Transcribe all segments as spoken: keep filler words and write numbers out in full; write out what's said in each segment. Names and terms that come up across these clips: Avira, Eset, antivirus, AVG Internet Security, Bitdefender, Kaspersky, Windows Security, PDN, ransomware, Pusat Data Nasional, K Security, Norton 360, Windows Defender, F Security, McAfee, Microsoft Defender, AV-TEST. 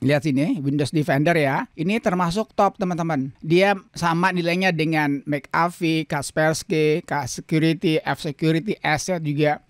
Lihat sini, Windows Defender ya. Ini termasuk top, teman-teman. Dia sama nilainya dengan McAfee, Kaspersky, K Security, F Security, Eset juga.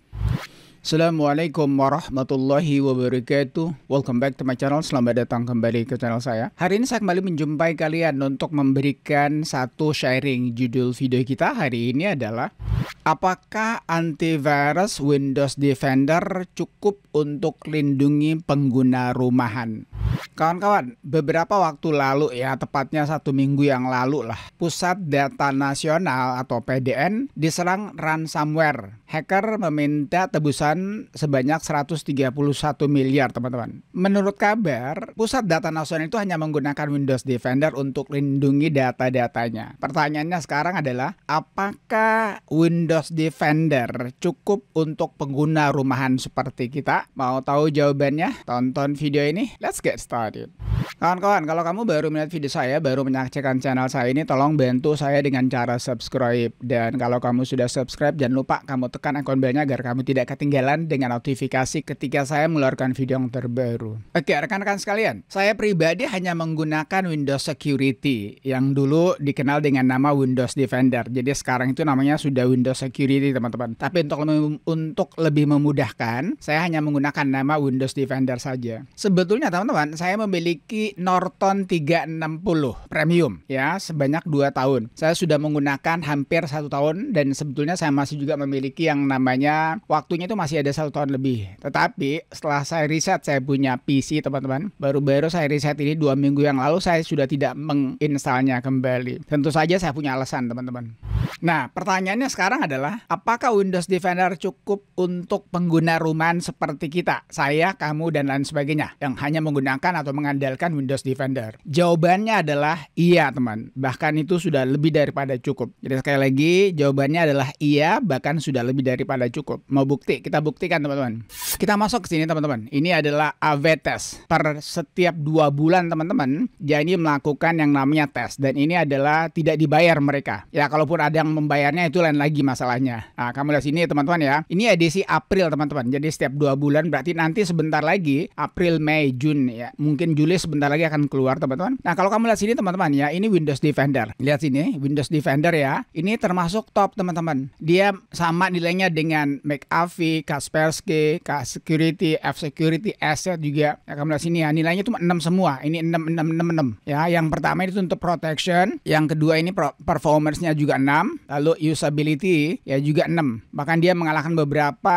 Assalamualaikum warahmatullahi wabarakatuh. Welcome back to my channel. Selamat datang kembali ke channel saya. Hari ini saya kembali menjumpai kalian untuk memberikan satu sharing. Judul video kita hari ini adalah, apakah antivirus Windows Defender cukup untuk lindungi pengguna rumahan? Kawan-kawan, beberapa waktu lalu ya, tepatnya satu minggu yang lalu lah, Pusat Data Nasional atau P D N diserang ransomware. Hacker meminta tebusan sebanyak seratus tiga puluh satu miliar, teman-teman. Menurut kabar, Pusat Data Nasional itu hanya menggunakan Windows Defender untuk lindungi data-datanya. Pertanyaannya sekarang adalah, apakah Windows Defender cukup untuk pengguna rumahan seperti kita? Mau tahu jawabannya? Tonton video ini. Let's get started. Kawan-kawan, kalau kamu baru melihat video saya, baru menyaksikan channel saya ini, tolong bantu saya dengan cara subscribe. Dan kalau kamu sudah subscribe, jangan lupa kamu tekan icon belnya agar kamu tidak ketinggalan dengan notifikasi ketika saya mengeluarkan video yang terbaru. Oke, rekan-rekan sekalian, saya pribadi hanya menggunakan Windows Security yang dulu dikenal dengan nama Windows Defender. Jadi sekarang itu namanya sudah Windows Security, teman-teman. Tapi untuk mem- untuk lebih memudahkan, saya hanya menggunakan nama Windows Defender saja. Sebetulnya, teman-teman, saya Saya memiliki Norton tiga enam nol Premium ya sebanyak dua tahun. Saya sudah menggunakan hampir satu tahun dan sebetulnya saya masih juga memiliki yang namanya waktunya itu masih ada satu tahun lebih. Tetapi setelah saya riset, saya punya P C, teman-teman. Baru-baru saya riset ini dua minggu yang lalu saya sudah tidak menginstalnya kembali. Tentu saja saya punya alasan, teman-teman. Nah, pertanyaannya sekarang adalah, apakah Windows Defender cukup untuk pengguna rumahan seperti kita, saya, kamu, dan lain sebagainya yang hanya menggunakan atau mengandalkan Windows Defender? Jawabannya adalah iya, teman. Bahkan itu sudah lebih daripada cukup. Jadi sekali lagi, jawabannya adalah iya, bahkan sudah lebih daripada cukup. Mau bukti? Kita buktikan, teman-teman. Kita masuk ke sini, teman-teman. Ini adalah A V test. Per setiap dua bulan, teman-teman, jadi melakukan yang namanya tes. Dan ini adalah tidak dibayar mereka. Ya, kalaupun ada yang membayarnya itu lain lagi masalahnya. Nah, kamu lihat sini, teman-teman ya. Ini edisi April, teman-teman. Jadi setiap dua bulan, berarti nanti sebentar lagi April, Mei, Juni ya. Mungkin Juli sebentar lagi akan keluar, teman-teman. Nah, kalau kamu lihat sini, teman-teman ya, ini Windows Defender. Lihat sini, Windows Defender ya. Ini termasuk top, teman-teman. Dia sama nilainya dengan McAfee, Kaspersky, K Security, F Security, Eset juga. Ya, kamu lihat sini ya, nilainya cuma enam semua. Ini enam enam enam enam ya. Yang pertama itu untuk protection, yang kedua ini performance-nya juga enam, lalu usability ya juga enam. Bahkan dia mengalahkan beberapa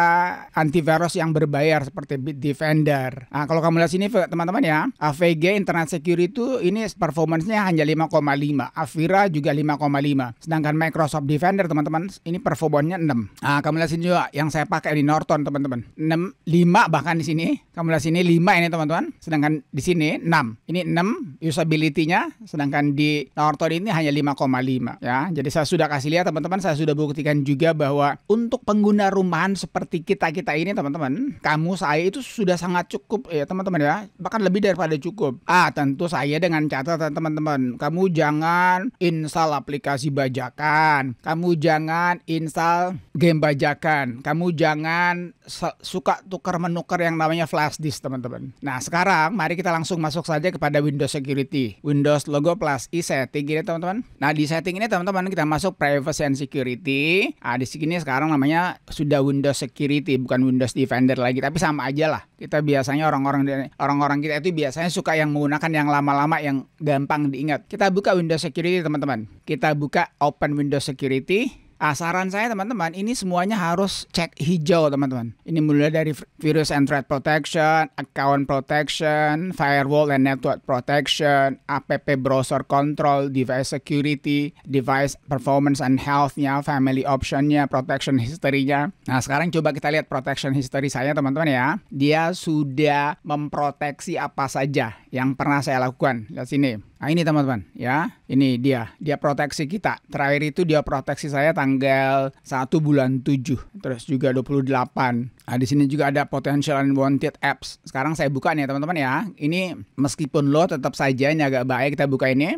antivirus yang berbayar seperti Bitdefender. Nah, kalau kamu lihat sini, teman-teman ya, A V G Internet Security itu ini performance-nya hanya lima koma lima. Avira juga lima koma lima. Sedangkan Microsoft Defender, teman-teman, ini performanya enam. Nah, kamu lihat sini juga yang saya pakai di Norton, teman-teman. enam, lima bahkan di sini. Kamu lihat sini lima ini, teman-teman. Sedangkan di sini enam. Ini enam usability-nya, sedangkan di Norton ini hanya lima koma lima ya. Jadi saya sudah kasih lihat, teman-teman, saya sudah buktikan juga bahwa untuk pengguna rumahan seperti kita-kita ini, teman-teman, kamu, saya itu sudah sangat cukup ya, teman-teman ya. Bahkan lebih daripada cukup. Ah, tentu saya dengan catatan, teman-teman. Kamu jangan install aplikasi bajakan. Kamu jangan install game bajakan. Kamu jangan suka tukar-menukar yang namanya flash disk, teman-teman. Nah, sekarang mari kita langsung masuk saja kepada Windows Security. Windows logo plus i setting ini, teman-teman. Nah, di setting ini, teman-teman, kita masuk Privacy and Security. Ah, di sini sekarang namanya sudah Windows Security, bukan Windows Defender lagi, tapi sama aja lah. Kita biasanya orang-orang orang-orang kita itu biasanya suka yang menggunakan yang lama-lama yang gampang diingat. Kita buka Windows Security, teman-teman. Kita buka Open Windows Security. Ah, saran saya, teman-teman, ini semuanya harus cek hijau, teman-teman. Ini mulai dari virus and threat protection, account protection, firewall and network protection, app browser control, device security, device performance and health-nya, family option-nya, protection history-nya. Nah, sekarang coba kita lihat protection history saya, teman-teman ya. Dia sudah memproteksi apa saja yang pernah saya lakukan. Lihat sini. Nah, ini, teman-teman ya, ini dia, dia proteksi kita. Terakhir itu dia proteksi saya tanggal satu bulan tujuh, terus juga dua puluh delapan. Nah, di sini juga ada potential unwanted apps. Sekarang saya buka nih, teman-teman ya. Ini meskipun low tetap saja ini agak bahaya. Kita buka ini.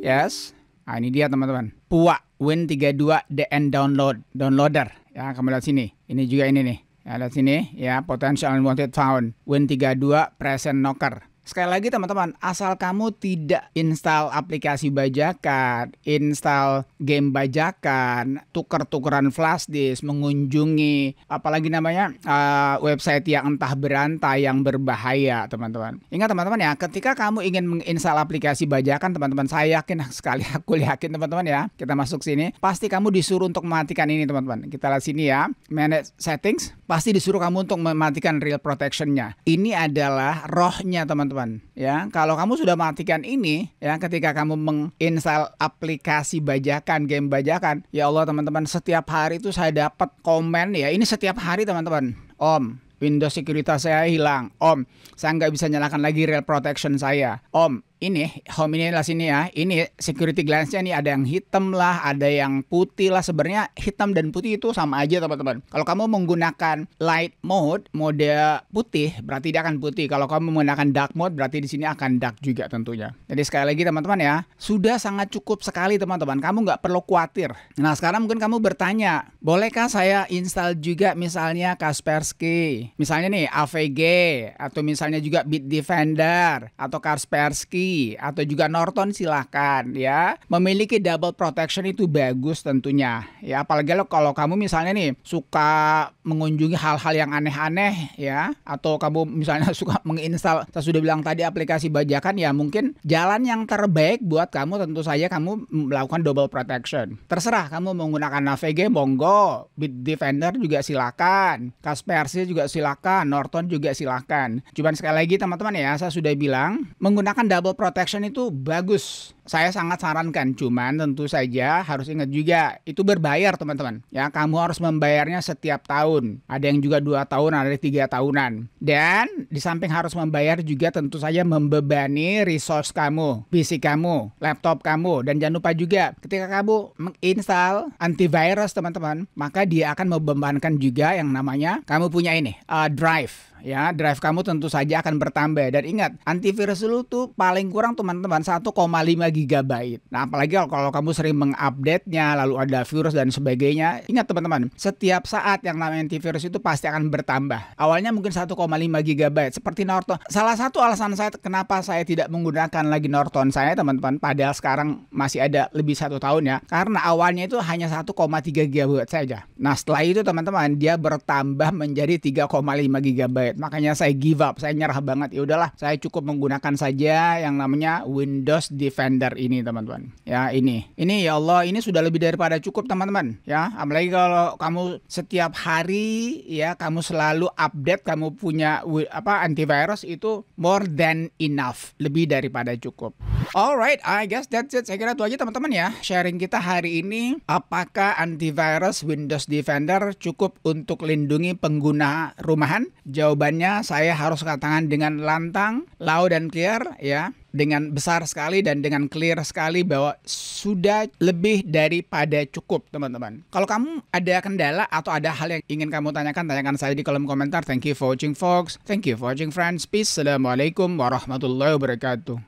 Yes. Nah, ini dia, teman-teman. Pua Win tiga dua D N download downloader. Ya, kamu lihat sini. Ini juga ini nih. Ya, lihat sini ya, potential unwanted found Win tiga dua present knocker. Sekali lagi teman-teman, asal kamu tidak install aplikasi bajakan, install game bajakan, tuker-tukeran flash disk, mengunjungi apalagi namanya uh, website yang entah berantai yang berbahaya, teman-teman. Ingat teman-teman ya, ketika kamu ingin menginstal aplikasi bajakan, teman-teman, saya yakin sekali aku yakin teman-teman ya, kita masuk sini, pasti kamu disuruh untuk mematikan ini, teman-teman. Kita lihat sini ya, manage settings, pasti disuruh kamu untuk mematikan real protection-nya. Ini adalah rohnya, teman-teman. Ya, kalau kamu sudah matikan ini ya, ketika kamu menginstal aplikasi bajakan, game bajakan, ya Allah teman-teman, setiap hari itu saya dapat komen ya, ini setiap hari teman-teman, Om, Windows sekuritas saya hilang, Om, saya nggak bisa nyalakan lagi real protection saya, Om. Ini home ini lah sini ya, ini security glance-nya nih ada yang hitam lah, ada yang putih lah. Sebenarnya hitam dan putih itu sama aja teman-teman. Kalau kamu menggunakan light mode, mode putih, berarti dia akan putih. Kalau kamu menggunakan dark mode, berarti di sini akan dark juga tentunya. Jadi sekali lagi teman-teman ya, sudah sangat cukup sekali teman-teman. Kamu nggak perlu khawatir. Nah sekarang mungkin kamu bertanya, bolehkah saya install juga misalnya Kaspersky, misalnya nih A V G, atau misalnya juga Bitdefender atau Kaspersky, atau juga Norton? Silahkan ya, memiliki double protection itu bagus tentunya ya, apalagi kalau kamu misalnya nih suka mengunjungi hal-hal yang aneh-aneh ya, atau kamu misalnya suka menginstal, saya sudah bilang tadi, aplikasi bajakan ya, mungkin jalan yang terbaik buat kamu tentu saja kamu melakukan double protection. Terserah kamu menggunakan A V G, monggo, Bitdefender juga silakan, Kaspersky juga silakan, Norton juga silakan. Cuman sekali lagi teman-teman ya, saya sudah bilang menggunakan double protection itu bagus, saya sangat sarankan. Cuman tentu saja harus ingat juga itu berbayar teman-teman ya, kamu harus membayarnya setiap tahun, ada yang juga dua tahun, ada tiga tahunan. Dan di samping harus membayar juga tentu saja membebani resource kamu, P C kamu, laptop kamu. Dan jangan lupa juga ketika kamu menginstal antivirus teman-teman, maka dia akan membebankan juga yang namanya kamu punya ini uh, drive ya, drive kamu tentu saja akan bertambah. Dan ingat, antivirus dulu tuh paling kurang teman-teman satu koma lima gigabyte. Nah apalagi kalau kamu sering mengupdate-nya, lalu ada virus dan sebagainya. Ingat teman-teman, setiap saat yang namanya antivirus itu pasti akan bertambah. Awalnya mungkin satu koma lima gigabyte seperti Norton. Salah satu alasan saya kenapa saya tidak menggunakan lagi Norton saya teman-teman, padahal sekarang masih ada lebih satu tahun ya, karena awalnya itu hanya satu koma tiga gigabyte saja. Nah setelah itu teman-teman, dia bertambah menjadi tiga koma lima gigabyte. Makanya saya give up, saya nyerah banget. Ya udahlah, saya cukup menggunakan saja yang namanya Windows Defender ini teman-teman. Ya ini, ini ya Allah, ini sudah lebih daripada cukup teman-teman. Ya, apalagi kalau kamu setiap hari ya, kamu selalu update, kamu punya apa antivirus, itu more than enough, lebih daripada cukup. Alright, I guess that's it. Saya kira itu aja teman-teman ya, sharing kita hari ini. Apakah antivirus Windows Defender cukup untuk lindungi pengguna rumahan? Jawaban Jawabannya saya harus katakan dengan lantang, loud dan clear ya, dengan besar sekali dan dengan clear sekali bahwa sudah lebih daripada cukup teman-teman. Kalau kamu ada kendala atau ada hal yang ingin kamu tanyakan, tanyakan saya di kolom komentar. Thank you for watching folks, thank you for watching friends, peace, assalamualaikum warahmatullahi wabarakatuh.